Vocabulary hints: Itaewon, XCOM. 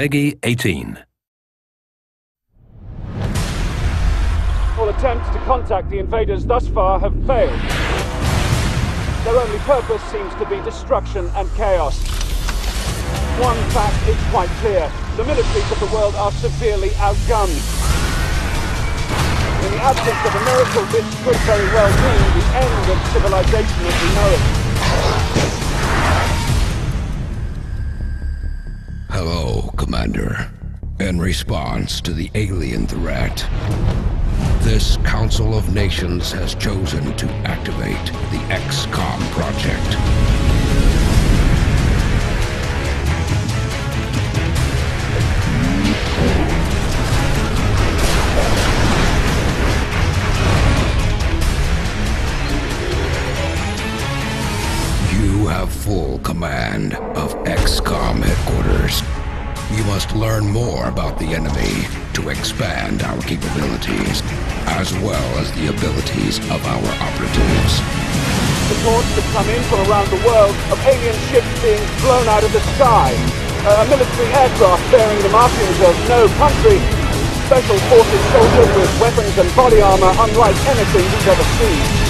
Peggy 18. All attempts to contact the invaders thus far have failed. Their only purpose seems to be destruction and chaos. One fact is quite clear. The militaries of the world are severely outgunned. In the absence of a miracle, this could very well mean the end of civilization as we know it. Hello, Commander. In response to the alien threat, this Council of Nations has chosen to activate the XCOM project. You have full command of XCOM headquarters. You must learn more about the enemy to expand our capabilities, as well as the abilities of our operatives. Reports have come in from around the world of alien ships being blown out of the sky, a military aircraft bearing the markings of no country, special forces soldiers with weapons and body armor unlike anything we've ever seen.